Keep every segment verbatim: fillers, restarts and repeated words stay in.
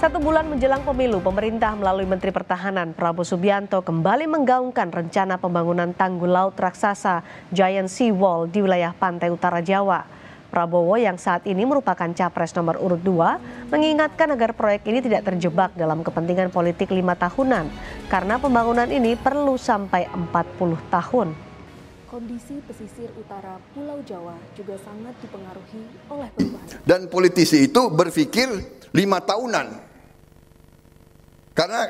Satu bulan menjelang pemilu, pemerintah melalui Menteri Pertahanan Prabowo Subianto kembali menggaungkan rencana pembangunan Tanggul Laut Raksasa Giant Sea Wall di wilayah Pantai Utara Jawa. Prabowo yang saat ini merupakan capres nomor urut dua mengingatkan agar proyek ini tidak terjebak dalam kepentingan politik lima tahunan karena pembangunan ini perlu sampai empat puluh tahun. Kondisi pesisir utara Pulau Jawa juga sangat dipengaruhi oleh perubahan. Dan politisi itu berpikir lima tahunan. Karena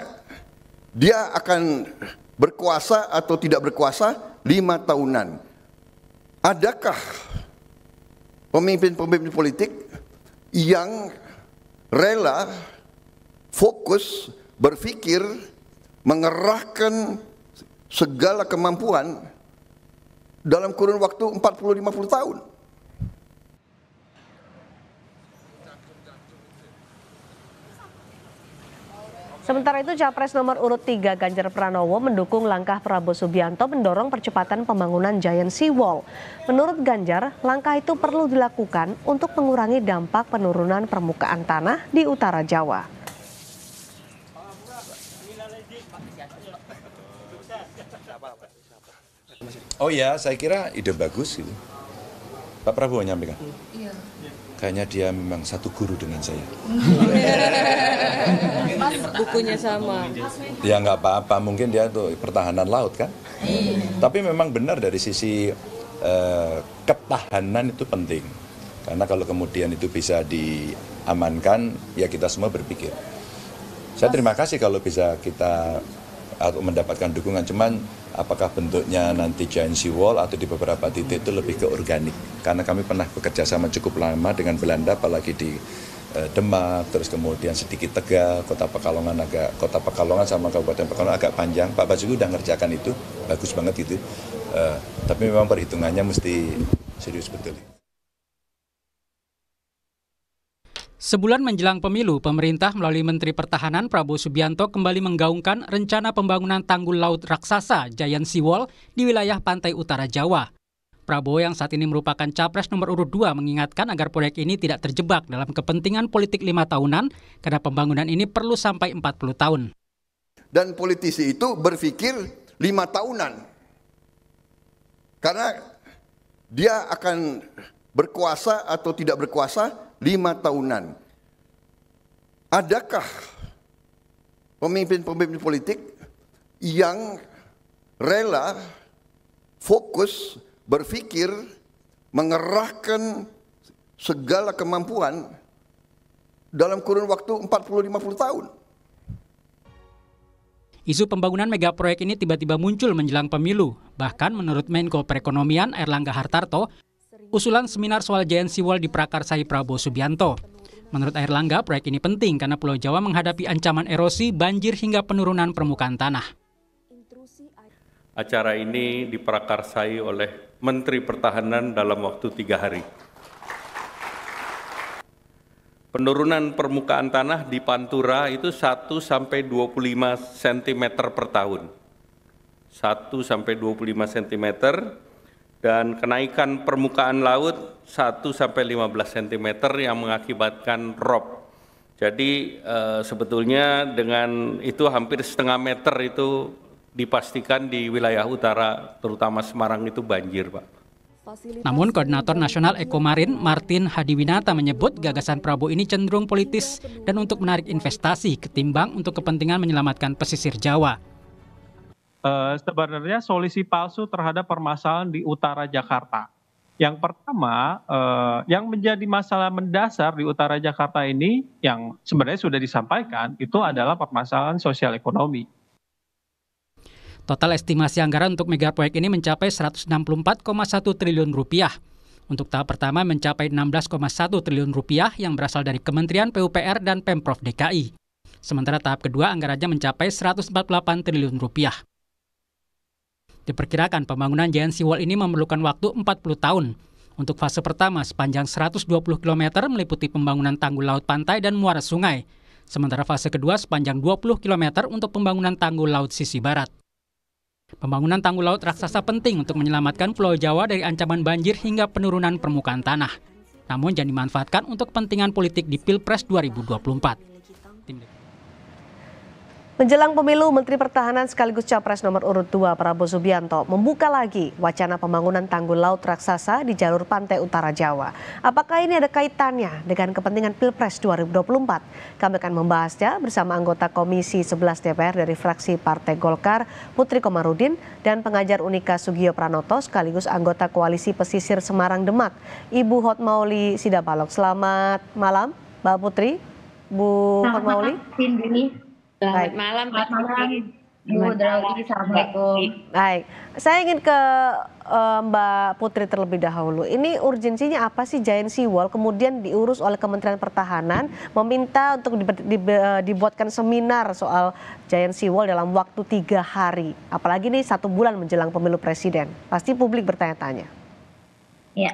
dia akan berkuasa atau tidak berkuasa lima tahunan. Adakah pemimpin-pemimpin politik yang rela fokus berpikir mengerahkan segala kemampuan dalam kurun waktu empat puluh sampai lima puluh tahun. Sementara itu capres nomor urut tiga Ganjar Pranowo mendukung langkah Prabowo Subianto mendorong percepatan pembangunan Giant Sea Wall. Menurut Ganjar, langkah itu perlu dilakukan untuk mengurangi dampak penurunan permukaan tanah di Utara Jawa. Oh ya, saya kira ide bagus gitu. Pak Prabowo nyampaikan. Iya. Kayaknya dia memang satu guru dengan saya. Bukunya sama. Ya nggak apa-apa, mungkin dia tuh pertahanan laut kan. Iya. Tapi memang benar dari sisi eh, ketahanan itu penting. Karena kalau kemudian itu bisa diamankan, ya kita semua berpikir. Saya terima kasih kalau bisa kita atau mendapatkan dukungan, cuman apakah bentuknya nanti Giant Sea Wall atau di beberapa titik itu lebih ke organik, karena kami pernah bekerja sama cukup lama dengan Belanda, apalagi di e, Demak, terus kemudian sedikit Tegal, kota Pekalongan agak kota Pekalongan sama Kabupaten Pekalongan agak panjang. Pak Basuki udah ngerjakan itu bagus banget gitu, e, tapi memang perhitungannya mesti serius betul. Sebulan menjelang pemilu, pemerintah melalui Menteri Pertahanan Prabowo Subianto kembali menggaungkan rencana pembangunan Tanggul Laut Raksasa Giant Sea Wall di wilayah Pantai Utara Jawa. Prabowo yang saat ini merupakan capres nomor urut dua mengingatkan agar proyek ini tidak terjebak dalam kepentingan politik lima tahunan karena pembangunan ini perlu sampai empat puluh tahun. Dan politisi itu berpikir lima tahunan. Karena dia akan berkuasa atau tidak berkuasa lima tahunan. Adakah pemimpin-pemimpin politik yang rela fokus berpikir mengerahkan segala kemampuan dalam kurun waktu empat puluh sampai lima puluh tahun? Isu pembangunan megaproyek ini tiba-tiba muncul menjelang pemilu. Bahkan menurut Menko Perekonomian Airlangga Hartarto, usulan seminar soal Giant Sea Wall diprakarsai Prabowo Subianto. Menurut Airlangga, proyek ini penting karena Pulau Jawa menghadapi ancaman erosi, banjir hingga penurunan permukaan tanah. Acara ini diprakarsai oleh Menteri Pertahanan dalam waktu tiga hari. Penurunan permukaan tanah di Pantura itu satu sampai dua puluh lima sentimeter per tahun. satu sampai dua puluh lima sentimeter. Dan kenaikan permukaan laut satu sampai lima belas sentimeter yang mengakibatkan rob. Jadi e, sebetulnya dengan itu hampir setengah meter itu dipastikan di wilayah utara, terutama Semarang itu banjir, Pak. Namun Koordinator Nasional Ekomarin Martin Hadiwinata menyebut gagasan Prabowo ini cenderung politis dan untuk menarik investasi ketimbang untuk kepentingan menyelamatkan pesisir Jawa. Uh, sebenarnya solusi palsu terhadap permasalahan di Utara Jakarta. Yang pertama, uh, yang menjadi masalah mendasar di Utara Jakarta ini yang sebenarnya sudah disampaikan, itu adalah permasalahan sosial ekonomi. Total estimasi anggaran untuk megaproyek ini mencapai seratus enam puluh empat koma satu triliun rupiah. Untuk tahap pertama mencapai enam belas koma satu triliun rupiah yang berasal dari Kementerian P U P R dan Pemprov D K I. Sementara tahap kedua anggarannya mencapai seratus empat puluh delapan triliun rupiah. Diperkirakan pembangunan Giant Sea Wall ini memerlukan waktu empat puluh tahun. Untuk fase pertama sepanjang seratus dua puluh kilometer meliputi pembangunan tanggul laut pantai dan muara sungai. Sementara fase kedua sepanjang dua puluh kilometer untuk pembangunan tanggul laut sisi barat. Pembangunan tanggul laut raksasa penting untuk menyelamatkan Pulau Jawa dari ancaman banjir hingga penurunan permukaan tanah. Namun jangan dimanfaatkan untuk kepentingan politik di Pilpres dua ribu dua puluh empat. tindak. Menjelang pemilu, Menteri Pertahanan sekaligus Capres nomor urut dua Prabowo Subianto membuka lagi wacana pembangunan Tanggul Laut Raksasa di jalur Pantai Utara Jawa. Apakah ini ada kaitannya dengan kepentingan Pilpres dua ribu dua puluh empat? Kami akan membahasnya bersama anggota Komisi sebelas D P R dari fraksi Partai Golkar, Putri Komarudin, dan pengajar Unika Sugiyo Pranoto sekaligus anggota Koalisi Pesisir Semarang Demak, Ibu Hotmauli Sidabalok. Selamat malam, Mbak Putri, Bu Hotmauli. Selamat malam, selamat malam, Bu Draudi, assalamualaikum. Baik, saya ingin ke uh, Mbak Putri terlebih dahulu. Ini urgensinya apa sih Giant Sea Wall kemudian diurus oleh Kementerian Pertahanan meminta untuk dibe dibe dibuatkan seminar soal Giant Sea Wall dalam waktu tiga hari, apalagi ini satu bulan menjelang pemilu presiden, pasti publik bertanya-tanya. Ya.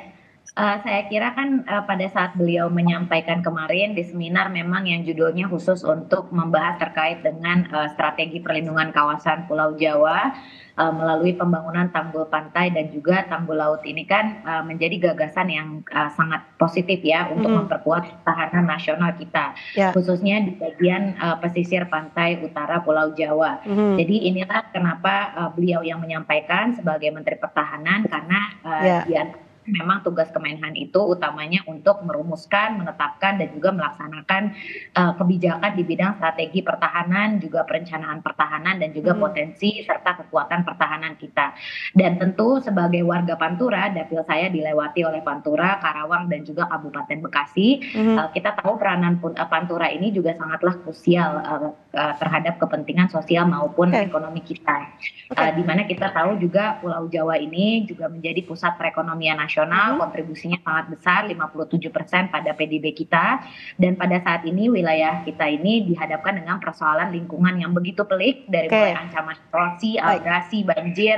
Uh, saya kira kan uh, pada saat beliau menyampaikan kemarin di seminar memang yang judulnya khusus untuk membahas terkait dengan uh, strategi perlindungan kawasan Pulau Jawa uh, melalui pembangunan tanggul pantai dan juga tanggul laut ini kan uh, menjadi gagasan yang uh, sangat positif ya untuk mm. memperkuat pertahanan nasional kita yeah. khususnya di bagian uh, pesisir pantai utara Pulau Jawa. Mm. Jadi inilah kenapa uh, beliau yang menyampaikan sebagai Menteri Pertahanan karena uh, yeah. dia memang tugas Kemenhan itu utamanya untuk merumuskan, menetapkan dan juga melaksanakan uh, kebijakan di bidang strategi pertahanan, juga perencanaan pertahanan dan juga hmm. potensi serta kekuatan pertahanan kita. Dan tentu sebagai warga Pantura, dapil saya dilewati oleh Pantura, Karawang dan juga Kabupaten Bekasi. Hmm. Uh, kita tahu peranan uh, Pantura ini juga sangatlah krusial uh, uh, terhadap kepentingan sosial maupun okay. ekonomi kita. Okay. Uh, di mana kita tahu juga Pulau Jawa ini juga menjadi pusat perekonomian nasional. Nasional, kontribusinya sangat besar lima puluh tujuh persen pada P D B kita dan pada saat ini wilayah kita ini dihadapkan dengan persoalan lingkungan yang begitu pelik dari mulai okay. ancaman erosi, abrasi, banjir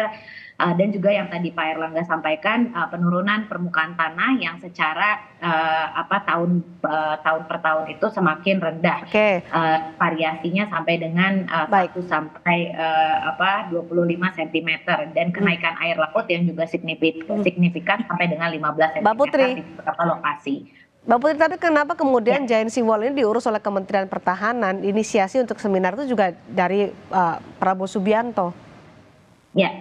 uh, dan juga yang tadi Pak Airlangga sampaikan uh, penurunan permukaan tanah yang secara uh, apa tahun uh, tahun per tahun itu semakin rendah okay. uh, variasinya sampai dengan uh, satu sampai uh, apa dua puluh lima sentimeter dan kenaikan hmm. air laut yang juga signifikan hmm. signifikan sampai dengan lima belas sentimeter Mbak Putri, di beberapa lokasi. Mbak Putri, tapi kenapa kemudian ya. Giant Sea Wall ini diurus oleh Kementerian Pertahanan? Inisiasi untuk seminar itu juga dari uh, Prabowo Subianto. Ya,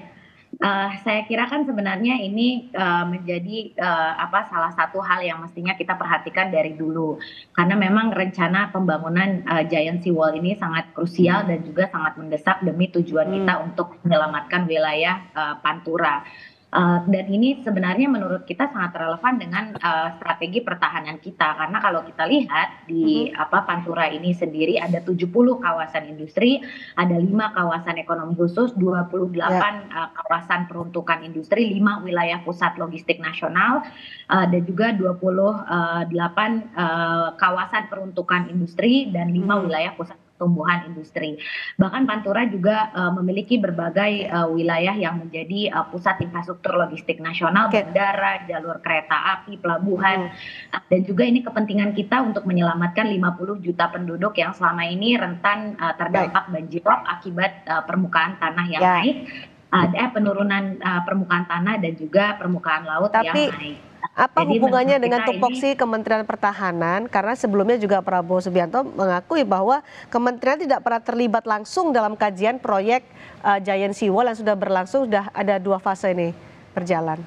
uh, saya kira kan sebenarnya ini uh, menjadi uh, apa salah satu hal yang mestinya kita perhatikan dari dulu, karena memang rencana pembangunan uh, Giant Sea Wall ini sangat krusial hmm. dan juga sangat mendesak demi tujuan hmm. kita untuk menyelamatkan wilayah uh, Pantura. Uh, dan ini sebenarnya menurut kita sangat relevan dengan uh, strategi pertahanan kita karena kalau kita lihat di mm-hmm. apa Pantura ini sendiri ada tujuh puluh kawasan industri, ada lima kawasan ekonomi khusus, dua puluh delapan yeah. uh, kawasan peruntukan industri, lima wilayah pusat logistik nasional uh, dan juga dua puluh delapan uh, kawasan peruntukan industri dan lima mm-hmm. wilayah pusat tumbuhan industri. Bahkan Pantura juga uh, memiliki berbagai uh, wilayah yang menjadi uh, pusat infrastruktur logistik nasional, okay. bandara, jalur kereta api, pelabuhan, mm. dan juga ini kepentingan kita untuk menyelamatkan lima puluh juta penduduk yang selama ini rentan uh, terdampak banjir rob akibat uh, permukaan tanah yang yeah. naik, ada uh, penurunan uh, permukaan tanah dan juga permukaan laut Tapi... yang naik. Apa Jadi hubungannya dengan tupoksi ini... Kementerian Pertahanan? Karena sebelumnya juga Prabowo Subianto mengakui bahwa Kementerian tidak pernah terlibat langsung dalam kajian proyek uh, Giant Sea Wall yang sudah berlangsung, sudah ada dua fase ini berjalan.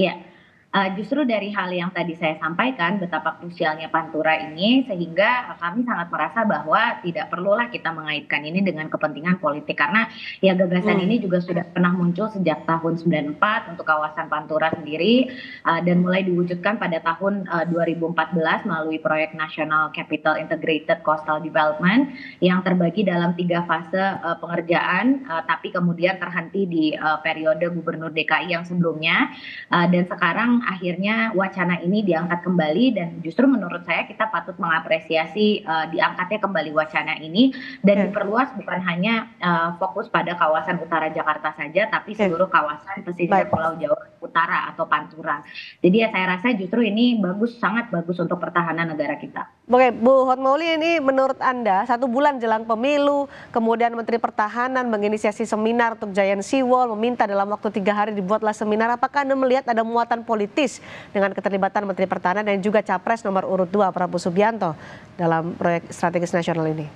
Iya. Uh, justru dari hal yang tadi saya sampaikan betapa krusialnya Pantura ini sehingga kami sangat merasa bahwa tidak perlulah kita mengaitkan ini dengan kepentingan politik karena ya gagasan hmm. ini juga sudah pernah muncul sejak tahun sembilan puluh empat untuk kawasan Pantura sendiri uh, dan mulai diwujudkan pada tahun uh, dua ribu empat belas melalui proyek National Capital Integrated Coastal Development yang terbagi dalam tiga fase uh, pengerjaan uh, tapi kemudian terhenti di uh, periode Gubernur D K I yang sebelumnya uh, dan sekarang akhirnya wacana ini diangkat kembali dan justru menurut saya kita patut mengapresiasi uh, diangkatnya kembali wacana ini dan yeah. diperluas bukan hanya uh, fokus pada kawasan utara Jakarta saja tapi seluruh kawasan pesisir Pulau Jawa pun Utara atau Pantura. Jadi ya saya rasa justru ini bagus, sangat bagus untuk pertahanan negara kita. Oke, Bu Hotmauli, ini menurut Anda satu bulan jelang pemilu, kemudian Menteri Pertahanan menginisiasi seminar untuk Giant Sea Wall, meminta dalam waktu tiga hari dibuatlah seminar. Apakah Anda melihat ada muatan politis dengan keterlibatan Menteri Pertahanan dan juga Capres nomor urut dua Prabowo Subianto dalam proyek strategis nasional ini?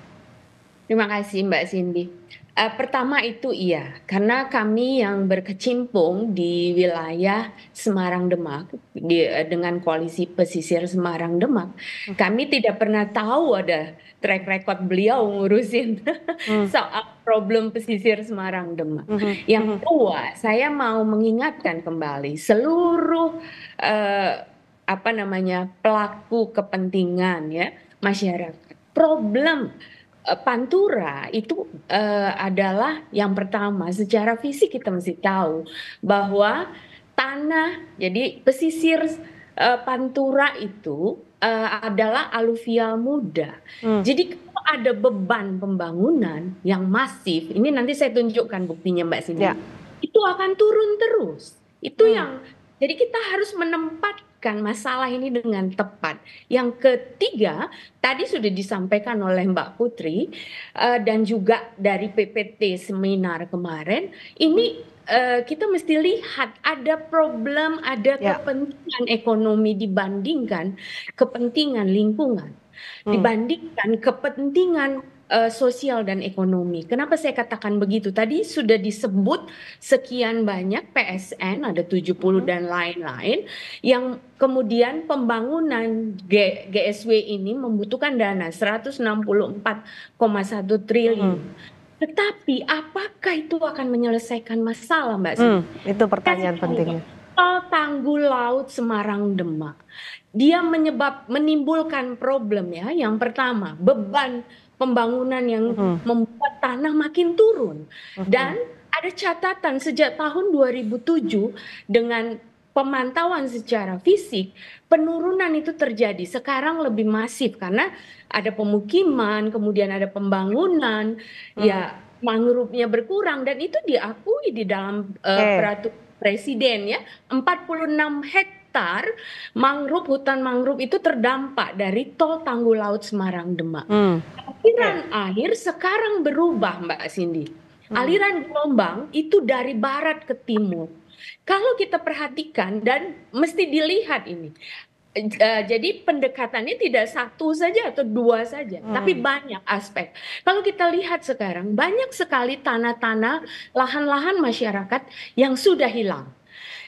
Terima kasih Mbak Cindy. Uh, pertama itu iya, karena kami yang berkecimpung di wilayah Semarang Demak di, uh, dengan Koalisi Pesisir Semarang Demak, hmm. kami tidak pernah tahu ada track record beliau ngurusin hmm. soal problem pesisir Semarang Demak. Hmm. Yang kedua, saya mau mengingatkan kembali seluruh uh, apa namanya pelaku kepentingan ya masyarakat. Problem Pantura itu uh, adalah yang pertama secara fisik kita mesti tahu bahwa tanah, jadi pesisir uh, Pantura itu uh, adalah aluvial muda. Hmm. Jadi kalau ada beban pembangunan yang masif, ini nanti saya tunjukkan buktinya Mbak Cindy, ya. Itu akan turun terus. Itu hmm. yang, jadi kita harus menempatkan masalah ini dengan tepat. Yang ketiga, tadi sudah disampaikan oleh Mbak Putri uh, dan juga dari P P T seminar kemarin, ini uh, kita mesti lihat ada problem, ada ya. kepentingan ekonomi dibandingkan kepentingan lingkungan, hmm. dibandingkan kepentingan Uh, sosial dan ekonomi. Kenapa saya katakan begitu? Tadi sudah disebut sekian banyak P S N, ada tujuh puluh hmm. dan lain-lain, yang kemudian pembangunan G GSW ini membutuhkan dana seratus enam puluh empat koma satu triliun. Hmm. Tetapi apakah itu akan menyelesaikan masalah, Mbak Siti? Hmm, itu pertanyaan pentingnya. Tol Tanggul Laut Semarang Demak, dia menyebab menimbulkan problem ya. Yang pertama, beban pembangunan yang uh-huh. membuat tanah makin turun. Uh-huh. Dan ada catatan sejak tahun dua ribu tujuh dengan pemantauan secara fisik, penurunan itu terjadi. Sekarang lebih masif karena ada pemukiman, kemudian ada pembangunan, uh-huh. ya mangrove-nya berkurang dan itu diakui di dalam uh, eh. peraturan Presiden ya, empat puluh enam hektar mangrove, hutan mangrove itu terdampak dari tol Tanggul Laut Semarang Demak. Hmm. Aliran yeah. air sekarang berubah Mbak Cindy. Hmm. Aliran gelombang itu dari barat ke timur. Kalau kita perhatikan dan mesti dilihat ini. Uh, jadi pendekatannya tidak satu saja atau dua saja, hmm. tapi banyak aspek. Kalau kita lihat sekarang, banyak sekali tanah-tanah, lahan-lahan masyarakat yang sudah hilang.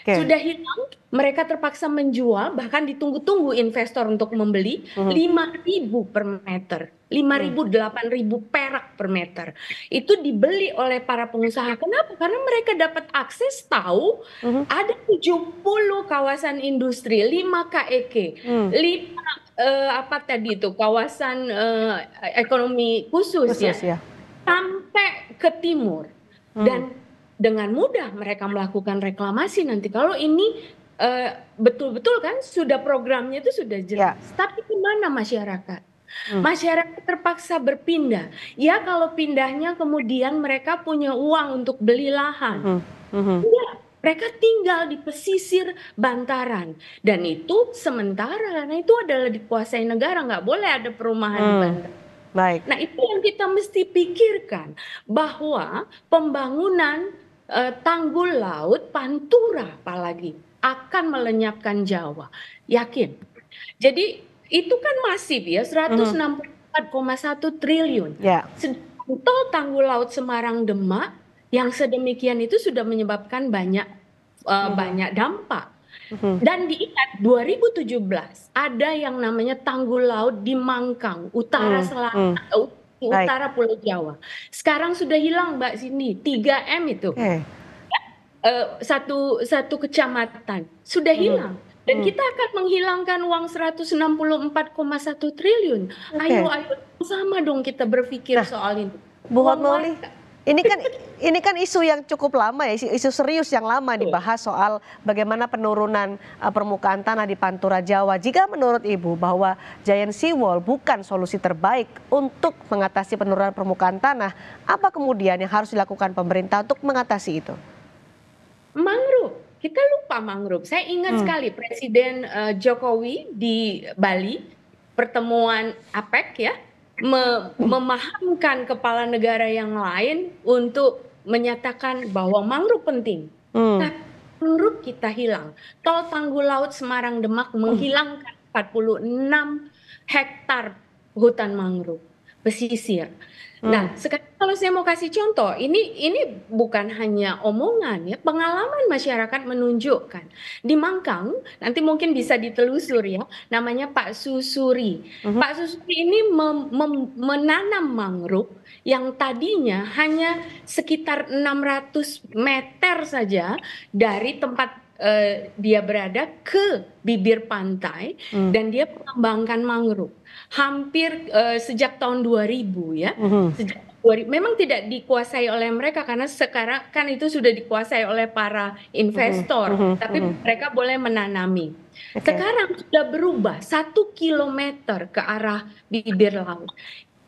Okay. Sudah hilang, mereka terpaksa menjual, bahkan ditunggu-tunggu investor untuk membeli, hmm. lima ribu per meter. lima ribu, delapan ribu perak per meter. Itu dibeli oleh para pengusaha. Kenapa? Karena mereka dapat akses tahu uh-huh. ada tujuh puluh kawasan industri, lima K E K, uh-huh. lima uh, apa tadi itu kawasan uh, ekonomi khusus, khusus ya, ya. Sampai ke timur. Uh-huh. Dan dengan mudah mereka melakukan reklamasi nanti kalau ini uh, betul-betul kan sudah programnya itu sudah jelas. Yeah. Tapi gimana masyarakat? Hmm. Masyarakat terpaksa berpindah. Ya kalau pindahnya kemudian mereka punya uang untuk beli lahan. Hmm. Hmm. Ya, mereka tinggal di pesisir bantaran. Dan itu sementara karena itu adalah dikuasai negara. Nggak boleh ada perumahan hmm. di bantaran. Baik. Nah itu yang kita mesti pikirkan. Bahwa pembangunan eh, tanggul laut Pantura apalagi akan melenyapkan Jawa. Yakin. Jadi itu kan masif ya, seratus enam puluh empat koma satu triliun. Yeah. Tol Tanggul Laut Semarang Demak yang sedemikian itu sudah menyebabkan banyak uh, mm. banyak dampak. Mm-hmm. Dan diingat dua ribu tujuh belas ada yang namanya Tanggul Laut di Mangkang, Utara mm. Selatan, mm. Utara Pulau Jawa. Sekarang sudah hilang Mbak Cindy, tiga M itu. Okay. Uh, satu satu kecamatan sudah mm. hilang. Dan hmm. kita akan menghilangkan uang seratus enam puluh empat koma satu triliun. Okay. Ayo, ayo sama dong kita berpikir nah, soal ini. Bu Hotmauli, ini kan ini kan isu yang cukup lama ya, isu serius yang lama dibahas soal bagaimana penurunan uh, permukaan tanah di Pantura Jawa. Jika menurut Ibu bahwa Giant Sea Wall bukan solusi terbaik untuk mengatasi penurunan permukaan tanah, apa kemudian yang harus dilakukan pemerintah untuk mengatasi itu? Mangrove. kita lupa mangrove. Saya ingat hmm. sekali Presiden uh, Jokowi di Bali, pertemuan APEC ya, me memahamkan kepala negara yang lain untuk menyatakan bahwa mangrove penting. Hmm. Tapi mangrove kita hilang. Tol Tanggul Laut Semarang Demak menghilangkan empat puluh enam hektar hutan mangrove pesisir. Hmm. Nah, sekarang kalau saya mau kasih contoh, ini ini bukan hanya omongan ya, pengalaman masyarakat menunjukkan. Di Mangkang, nanti mungkin bisa ditelusuri ya, namanya Pak Susuri. Hmm. Pak Susuri ini mem, mem, menanam mangrove yang tadinya hanya sekitar enam ratus meter saja dari tempat Uh, dia berada ke bibir pantai, hmm. dan dia mengembangkan mangrove hampir uh, sejak tahun dua ribu ya. Hmm. Sejak dua ribu, memang tidak dikuasai oleh mereka karena sekarang kan itu sudah dikuasai oleh para investor, hmm. Hmm. tapi hmm. mereka boleh menanami. Okay. Sekarang sudah berubah satu kilometer ke arah bibir laut.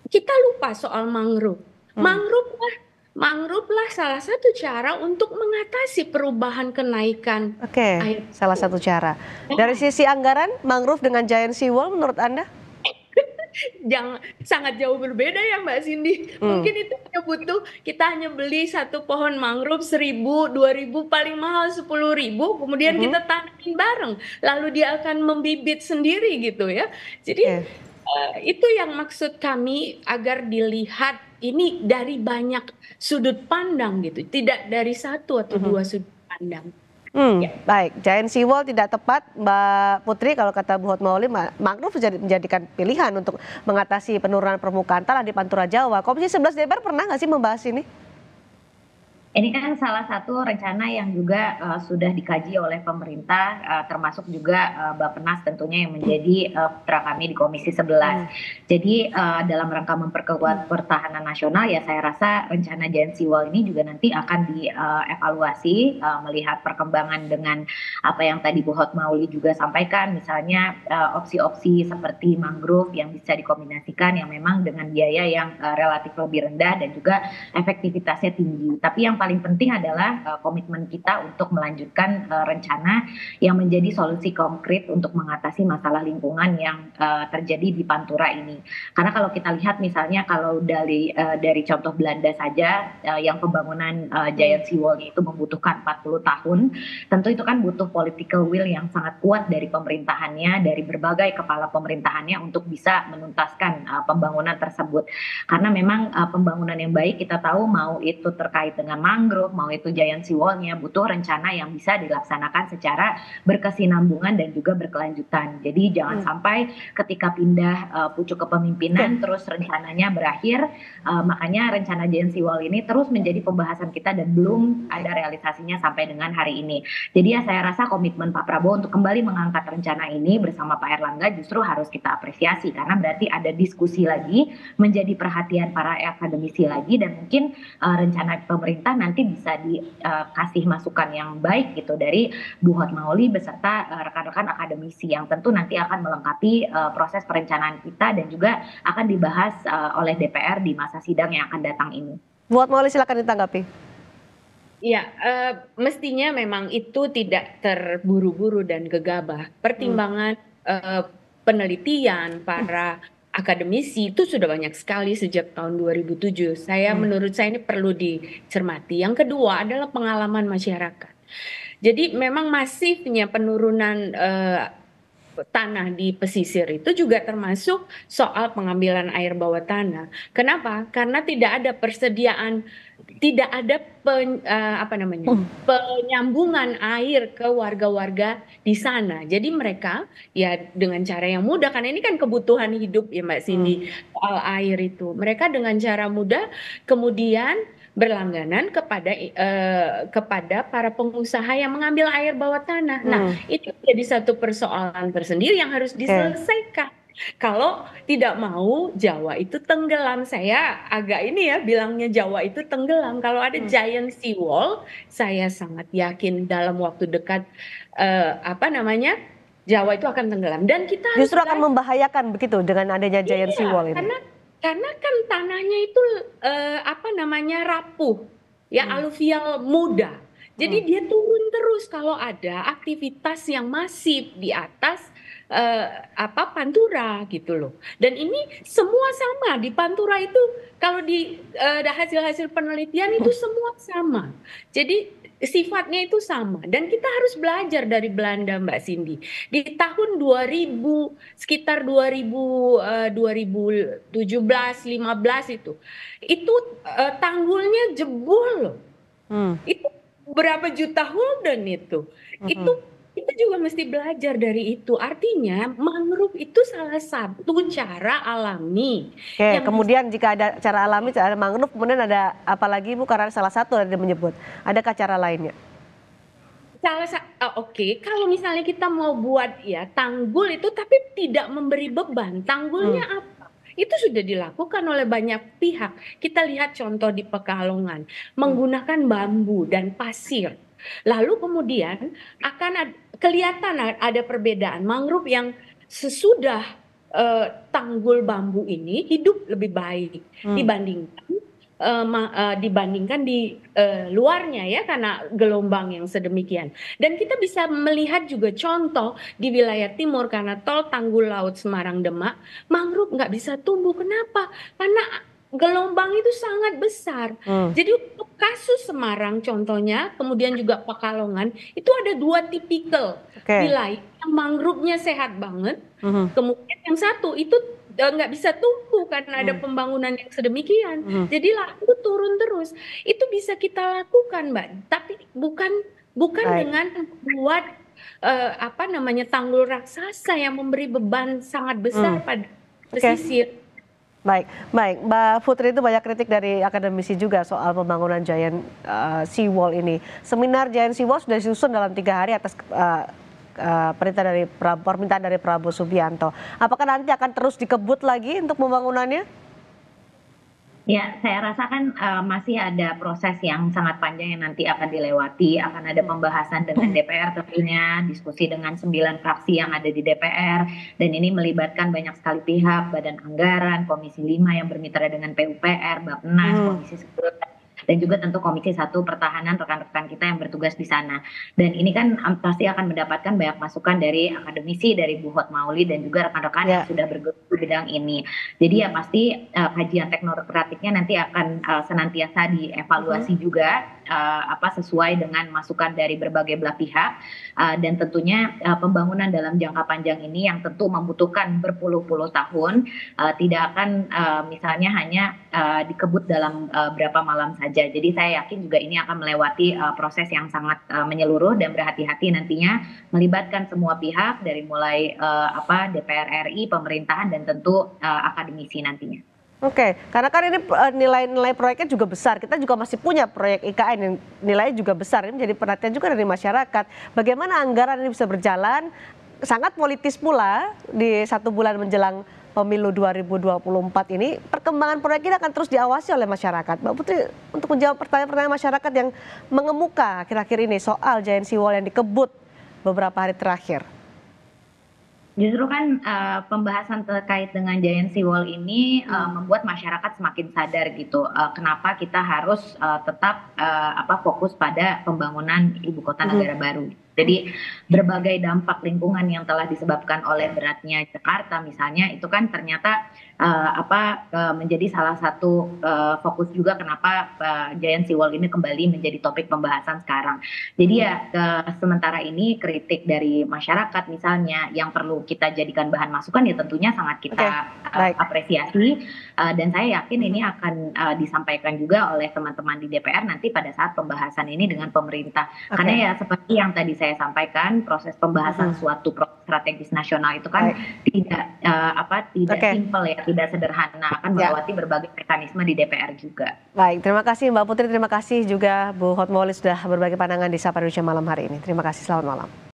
Kita lupa soal mangrove. Hmm. Mangrove lah. Mangrove lah salah satu cara untuk mengatasi perubahan kenaikan okay, air. Oke, salah satu cara. Dari sisi anggaran, mangrove dengan Giant Sea Wall menurut Anda? Jangan, sangat jauh berbeda ya Mbak Cindy. Hmm. Mungkin itu hanya butuh, kita hanya beli satu pohon mangrove seribu, dua ribu, paling mahal sepuluh ribu. Kemudian hmm. kita tanamin bareng, lalu dia akan membibit sendiri gitu ya. Jadi okay. uh, itu yang maksud kami agar dilihat ini dari banyak sudut pandang gitu, tidak dari satu atau dua hmm. sudut pandang. Hmm, ya. Baik, Giant Sea Wall tidak tepat Mbak Putri kalau kata Bu Hotmauli, mangrove menjadikan pilihan untuk mengatasi penurunan permukaan tanah di Pantura Jawa. Komisi sebelas D P R pernah nggak sih membahas ini? Ini kan salah satu rencana yang juga uh, sudah dikaji oleh pemerintah, uh, termasuk juga uh, Bappenas tentunya yang menjadi uh, mitra kami di Komisi sebelas. Hmm. Jadi uh, dalam rangka memperkuat pertahanan nasional, ya saya rasa rencana Giant Sea Wall ini juga nanti akan dievaluasi, uh, uh, melihat perkembangan dengan apa yang tadi Bu Hotmauli juga sampaikan, misalnya opsi-opsi uh, seperti mangrove yang bisa dikombinasikan yang memang dengan biaya yang uh, relatif lebih rendah dan juga efektivitasnya tinggi. Tapi yang paling penting adalah uh, komitmen kita untuk melanjutkan uh, rencana yang menjadi solusi konkret untuk mengatasi masalah lingkungan yang uh, terjadi di Pantura ini. Karena kalau kita lihat misalnya kalau dari uh, dari contoh Belanda saja uh, yang pembangunan uh, Giant Sea Wall itu membutuhkan empat puluh tahun, tentu itu kan butuh political will yang sangat kuat dari pemerintahannya, dari berbagai kepala pemerintahannya untuk bisa menuntaskan uh, pembangunan tersebut. Karena memang uh, pembangunan yang baik kita tahu mau itu terkait dengan mangrove, mau itu Giant Sea Wall-nya, butuh rencana yang bisa dilaksanakan secara berkesinambungan dan juga berkelanjutan. Jadi jangan hmm. sampai ketika pindah uh, pucuk kepemimpinan hmm. terus rencananya berakhir, uh, makanya rencana Giant Sea Wall ini terus menjadi pembahasan kita dan belum ada realisasinya sampai dengan hari ini. Jadi ya saya rasa komitmen Pak Prabowo untuk kembali mengangkat rencana ini bersama Pak Airlangga justru harus kita apresiasi, karena berarti ada diskusi lagi, menjadi perhatian para akademisi lagi, dan mungkin uh, rencana pemerintah nanti bisa dikasih uh, masukan yang baik gitu dari Bu Hotmauli beserta rekan-rekan uh, akademisi yang tentu nanti akan melengkapi uh, proses perencanaan kita dan juga akan dibahas uh, oleh D P R di masa sidang yang akan datang ini. Bu Hotmauli silakan ditanggapi. Ya, uh, mestinya memang itu tidak terburu-buru dan gegabah. Pertimbangan hmm. uh, penelitian para hmm. akademisi itu sudah banyak sekali sejak tahun dua ribu tujuh. Saya hmm. menurut saya ini perlu dicermati. Yang kedua adalah pengalaman masyarakat. Jadi memang masifnya penurunan eh, tanah di pesisir itu juga termasuk soal pengambilan air bawah tanah. Kenapa? Karena tidak ada persediaan, tidak ada pen, eh, apa namanya penyambungan air ke warga-warga di sana. Jadi mereka ya dengan cara yang mudah, karena ini kan kebutuhan hidup ya Mbak Cindy, soal hmm. air itu. Mereka dengan cara mudah kemudian berlangganan kepada eh, kepada para pengusaha yang mengambil air bawah tanah. Hmm. Nah itu jadi satu persoalan tersendiri yang harus diselesaikan. Okay. Kalau tidak mau Jawa itu tenggelam, saya agak ini ya bilangnya Jawa itu tenggelam. Kalau ada hmm. Giant Sea Wall, saya sangat yakin dalam waktu dekat uh, apa namanya Jawa itu akan tenggelam. Dan kita justru harus akan membahayakan begitu dengan adanya Giant iya, Sea Wall ini. Karena, karena kan tanahnya itu uh, apa namanya rapuh, ya hmm. aluvial muda. Jadi dia turun terus kalau ada aktivitas yang masif di atas eh, apa Pantura gitu loh. Dan ini semua sama di Pantura itu kalau di eh, hasil-hasil penelitian itu semua sama. Jadi sifatnya itu sama dan kita harus belajar dari Belanda, Mbak Cindy. Di tahun dua ribu sekitar dua ribu eh, dua ribu tujuh belas lima belas itu itu eh, tanggulnya jebol loh. Hmm. Itu berapa juta Holden itu, mm-hmm. itu kita juga mesti belajar dari itu. Artinya mangrove itu salah satu cara alami. Oke, kemudian mesti... jika ada cara alami, ada mangrove, kemudian ada apalagi Bu karena salah satu ada menyebut. Adakah cara lainnya? Salah sa- uh, oke, okay. Kalau misalnya kita mau buat ya tanggul itu, tapi tidak memberi beban, tanggulnya hmm. apa? Itu sudah dilakukan oleh banyak pihak. Kita lihat contoh di Pekalongan, menggunakan bambu dan pasir. Lalu kemudian akan ada, kelihatan ada perbedaan. Mangrove yang sesudah uh, tanggul bambu ini hidup lebih baik hmm. dibandingkan uh, ma- uh, dibandingkan di uh, luarnya ya karena gelombang yang sedemikian. Dan kita bisa melihat juga contoh di wilayah timur karena tol Tanggul Laut Semarang Demak, mangrove nggak bisa tumbuh. Kenapa? Karena gelombang itu sangat besar. Hmm. Jadi untuk kasus Semarang contohnya, kemudian juga Pekalongan, itu ada dua tipikal okay. wilayah yang mangrove-nya sehat banget. Hmm. Kemudian yang satu itu nggak bisa tumbuh karena hmm. ada pembangunan yang sedemikian. Hmm. Jadi laku turun terus. Itu bisa kita lakukan, Mbak. Tapi bukan bukan Baik. dengan buat uh, apa namanya tanggul raksasa yang memberi beban sangat besar hmm. pada pesisir. Okay. Baik, baik. Mbak Putri itu banyak kritik dari akademisi juga soal pembangunan Giant uh, Sea Wall ini. Seminar Giant Sea Wall sudah disusun dalam tiga hari atas uh, uh, perintah dari permintaan dari Prabowo Subianto. Apakah nanti akan terus dikebut lagi untuk pembangunannya? Ya, saya rasakan uh, masih ada proses yang sangat panjang yang nanti akan dilewati. Akan ada pembahasan dengan D P R tentunya, diskusi dengan sembilan fraksi yang ada di D P R. Dan ini melibatkan banyak sekali pihak, Badan Anggaran, Komisi lima yang bermitra dengan P U P R, Bappenas, hmm. Komisi sebelas. Dan juga tentu Komisi satu Pertahanan, rekan-rekan kita yang bertugas di sana. Dan ini kan pasti akan mendapatkan banyak masukan dari akademisi, dari Bu Hotmauli dan juga rekan-rekan yeah. yang sudah bergerak di bidang ini. Jadi ya pasti uh, kajian teknokratiknya nanti akan uh, senantiasa dievaluasi mm. juga uh, apa sesuai dengan masukan dari berbagai belah pihak. Uh, dan tentunya uh, pembangunan dalam jangka panjang ini yang tentu membutuhkan berpuluh-puluh tahun uh, tidak akan uh, misalnya hanya uh, dikebut dalam uh, berapa malam saja. Jadi saya yakin juga ini akan melewati uh, proses yang sangat uh, menyeluruh dan berhati-hati nantinya melibatkan semua pihak dari mulai uh, apa D P R R I, pemerintahan dan tentu uh, akademisi nantinya. Oke, karena kan ini uh, nilai-nilai proyeknya juga besar. Kita juga masih punya proyek I K N yang nilainya juga besar. Ini menjadi perhatian juga dari masyarakat. Bagaimana anggaran ini bisa berjalan? Sangat politis pula di satu bulan menjelang Pemilu dua ribu dua puluh empat ini, perkembangan proyek ini akan terus diawasi oleh masyarakat. Mbak Putri, untuk menjawab pertanyaan-pertanyaan masyarakat yang mengemuka akhir-akhir ini soal Giant Sea Wall yang dikebut beberapa hari terakhir. Justru kan uh, pembahasan terkait dengan Giant Sea Wall ini uh, membuat masyarakat semakin sadar gitu. Uh, kenapa kita harus uh, tetap uh, apa fokus pada pembangunan ibu kota negara hmm. baru. Jadi berbagai dampak lingkungan yang telah disebabkan oleh beratnya Jakarta misalnya itu kan ternyata uh, apa uh, menjadi salah satu uh, fokus juga kenapa uh, Giant Sea Wall ini kembali menjadi topik pembahasan sekarang. Jadi ya uh, sementara ini kritik dari masyarakat misalnya yang perlu kita jadikan bahan masukan ya tentunya sangat kita okay. uh, apresiasi uh, dan saya yakin ini akan uh, disampaikan juga oleh teman-teman di D P R nanti pada saat pembahasan ini dengan pemerintah. Okay. Karena ya seperti yang tadi saya Saya sampaikan proses pembahasan uh-huh. suatu strategis nasional itu kan right. tidak uh, apa tidak okay. simpel ya, tidak sederhana, akan melewati yeah. berbagai mekanisme di D P R juga. Baik, terima kasih Mbak Putri, terima kasih juga Bu Hotmauli sudah berbagi pandangan di Sapa Indonesia malam hari ini. Terima kasih, selamat malam.